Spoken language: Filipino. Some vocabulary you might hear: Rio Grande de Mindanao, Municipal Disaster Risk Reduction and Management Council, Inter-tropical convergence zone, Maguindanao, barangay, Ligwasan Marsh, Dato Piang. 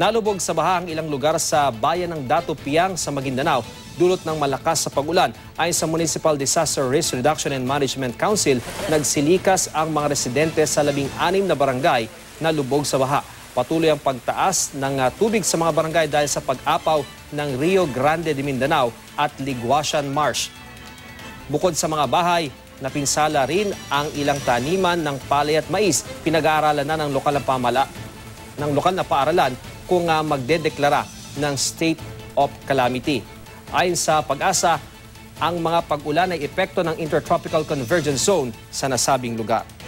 Nalubog sa baha ang ilang lugar sa bayan ng Dato Piang sa Maguindanao dulot ng malakas sa pag-ulan. Ayon sa Municipal Disaster Risk Reduction and Management Council, nagsilikas ang mga residente sa 16 na barangay na lubog sa baha. Patuloy ang pagtaas ng tubig sa mga barangay dahil sa pag-apaw ng Rio Grande de Mindanao at Ligwasan Marsh. Bukod sa mga bahay, napinsala rin ang ilang taniman ng palay at mais. Pinag-aaralan na ng lokal na paaralan kung magdedeklara ng state of calamity. Ayon sa pag-asa, ang mga pag-ulan ay epekto ng Inter-tropical convergence zone sa nasabing lugar.